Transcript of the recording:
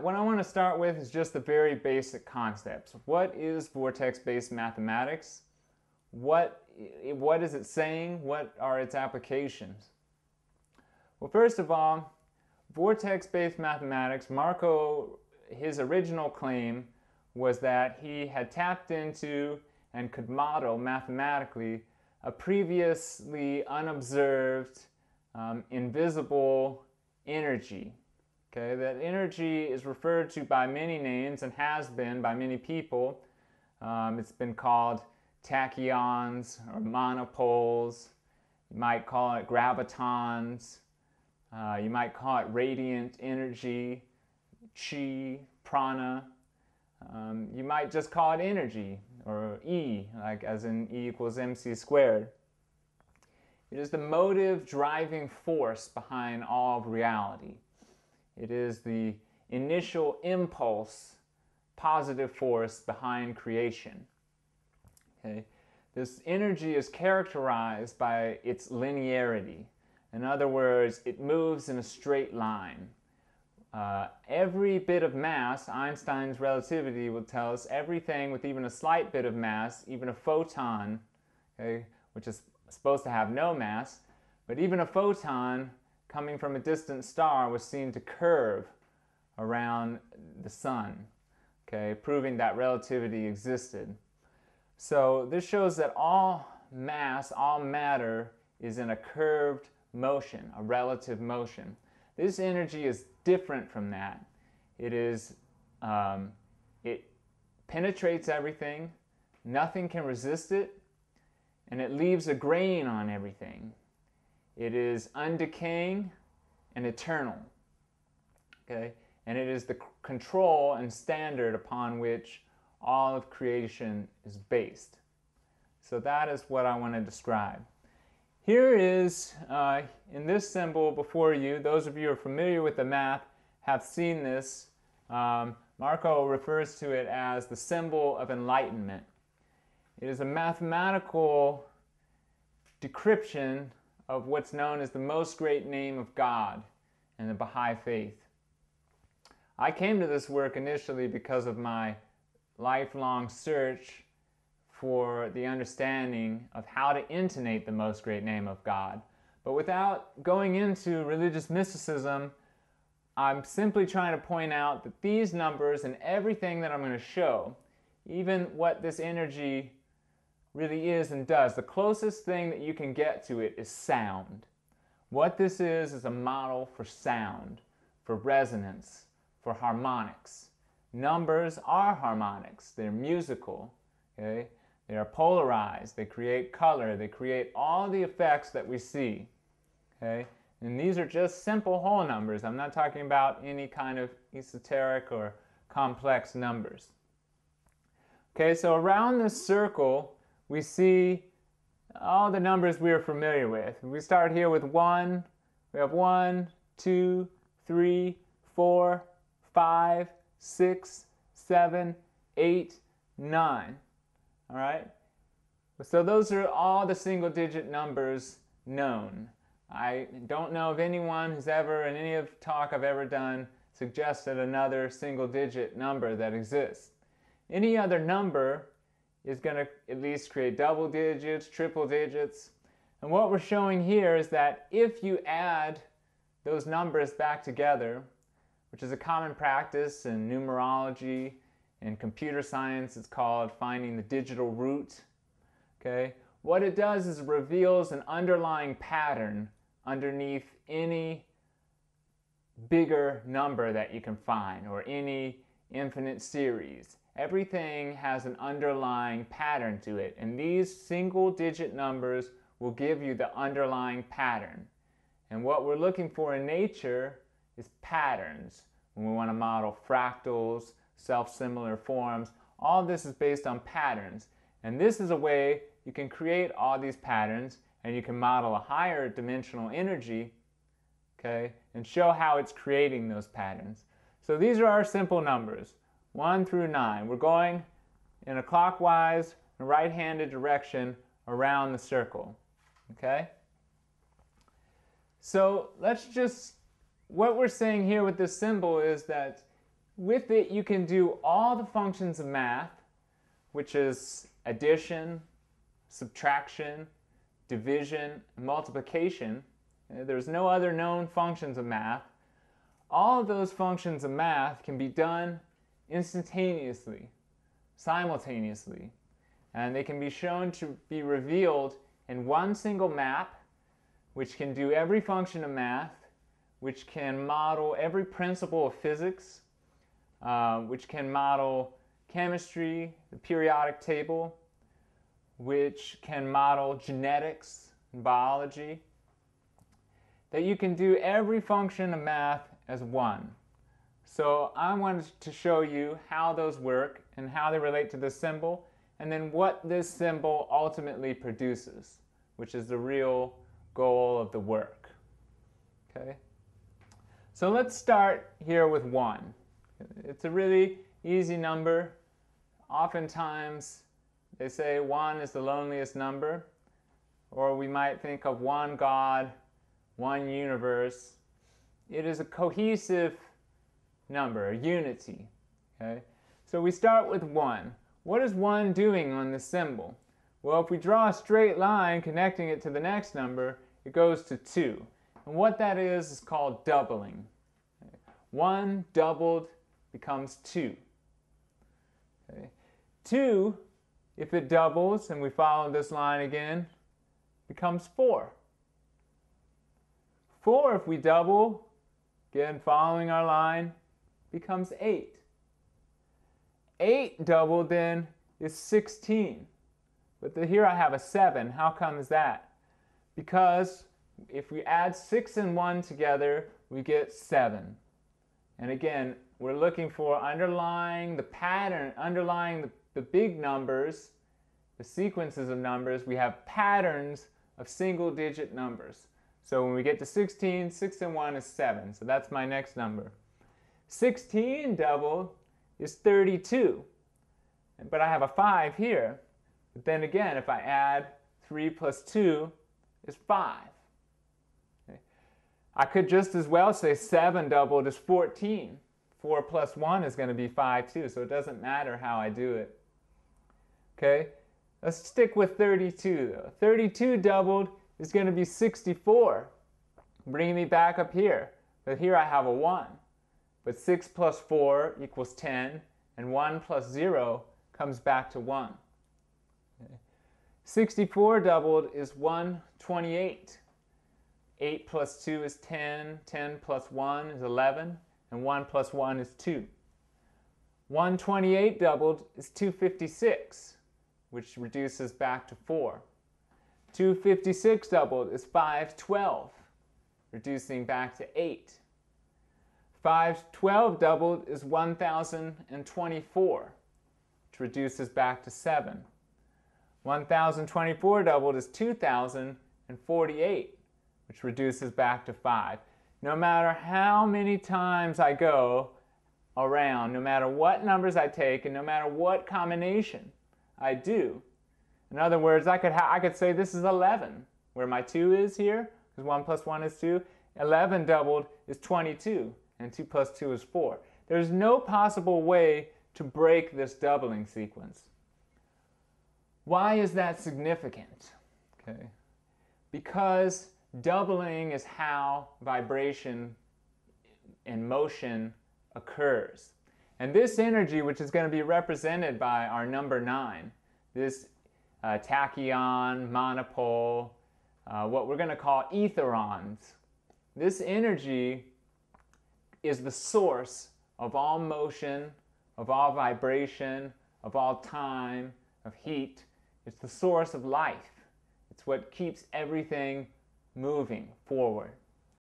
What I want to start with is just the very basic concepts. What is vortex-based mathematics? What is it saying? What are its applications? Well, first of all, vortex-based mathematics, Marko, his original claim was that he had tapped into and could model mathematically a previously unobserved, invisible energy. Okay, that energy is referred to by many names and has been by many people. It's been called tachyons or monopoles. You might call it gravitons. You might call it radiant energy, chi, prana. You might just call it energy, or E, like as in E equals mc squared. It is the motive driving force behind all of reality. It is the initial impulse, positive force behind creation. Okay? This energy is characterized by its linearity. In other words, it moves in a straight line. Every bit of mass, Einstein's relativity will tell us, everything with even a slight bit of mass, even a photon, okay, which is supposed to have no mass, but even a photon coming from a distant star was seen to curve around the sun, okay, proving that relativity existed. So this shows that all mass, all matter, is in a curved motion, a relative motion. This energy is different from that. It is, it penetrates everything, nothing can resist it, and it leaves a grain on everything. It is undecaying and eternal, okay? And it is the control and standard upon which all of creation is based. So that is what I want to describe. Here is, in this symbol before you, those of you who are familiar with the math have seen this. Marko refers to it as the symbol of enlightenment. It is a mathematical decryption of what's known as the most great name of God in the Baha'i faith. I came to this work initially because of my lifelong search for the understanding of how to intonate the most great name of God. But without going into religious mysticism, I'm simply trying to point out that these numbers and everything that I'm going to show, even what this energy really is and does, the closest thing that you can get to it is sound. What this is a model for sound, for resonance, for harmonics. Numbers are harmonics. They're musical, okay? They are polarized, they create color, they create all the effects that we see, okay? And these are just simple whole numbers. I'm not talking about any kind of esoteric or complex numbers. Okay, so around this circle, we see all the numbers we are familiar with. We start here with 1, we have 1, 2, 3, 4, 5, 6, 7, 8, 9. All right? So those are all the single-digit numbers known. I don't know of anyone who's ever, in any of talk I've ever done, suggested another single-digit number that exists. Any other number is going to at least create double digits, triple digits. And what we're showing here is that if you add those numbers back together, which is a common practice in numerology, in computer science, it's called finding the digital root, okay? What it does is it reveals an underlying pattern underneath any bigger number that you can find, or any infinite series. Everything has an underlying pattern to it, and these single-digit numbers will give you the underlying pattern. And what we're looking for in nature is patterns. When we want to model fractals, self-similar forms, all this is based on patterns. And this is a way you can create all these patterns, and you can model a higher dimensional energy, okay, and show how it's creating those patterns. So these are our simple numbers. 1 through 9. We're going in a clockwise and right-handed direction around the circle. Okay? So let's just, what we're saying here with this symbol is that With it, you can do all the functions of math, which is addition, subtraction, division, multiplication. There's no other known functions of math. All of those functions of math can be done instantaneously, simultaneously, and they can be shown to be revealed in one single map, which can do every function of math, which can model every principle of physics, which can model chemistry, the periodic table, which can model genetics and biology, that you can do every function of math as one. So I wanted to show you how those work and how they relate to this symbol, and then what this symbol ultimately produces, which is the real goal of the work. Okay? So let's start here with 1. It's a really easy number. Oftentimes they say 1 is the loneliest number, or we might think of one God, one universe. It is a cohesive number, a unity. Okay? So we start with 1. What is 1 doing on this symbol? Well, if we draw a straight line connecting it to the next number, it goes to 2. And what that is called doubling. 1 doubled becomes 2. Okay. 2, if it doubles, and we follow this line again, becomes 4. 4, if we double, again following our line, becomes 8. 8 doubled then is 16. But here I have a 7. How come is that? Because if we add 6 and 1 together, we get 7. And again, we're looking for underlying the pattern, underlying the big numbers, the sequences of numbers, we have patterns of single-digit numbers. So when we get to 16, 6 and 1 is 7. So that's my next number. 16 doubled is 32. But I have a 5 here. But then again, if I add 3 plus 2 is 5. I could just as well say 7 doubled is 14. 4 plus 1 is going to be 5 too, so it doesn't matter how I do it. Okay, let's stick with 32 though. 32 doubled is going to be 64. Bringing me back up here. But here I have a 1. But 6 plus 4 equals 10, and 1 plus 0 comes back to 1. Okay. 64 doubled is 128. 8 plus 2 is 10, 10 plus 1 is 11, and 1 plus 1 is 2. 128 doubled is 256, which reduces back to 4. 256 doubled is 512, reducing back to 8. 512 doubled is 1024, which reduces back to 7. 1024 doubled is 2048. Which reduces back to 5. No matter how many times I go around, no matter what numbers I take, and no matter what combination I do. In other words, I could say this is 11, where my 2 is here, because 1 plus 1 is 2. 11 doubled is 22, and 2 plus 2 is 4. There's no possible way to break this doubling sequence. Why is that significant? Okay. Because doubling is how vibration and motion occurs. And this energy, which is going to be represented by our number 9, this tachyon, monopole, what we're going to call etherons, this energy is the source of all motion, of all vibration, of all time, of heat. It's the source of life. It's what keeps everything moving forward.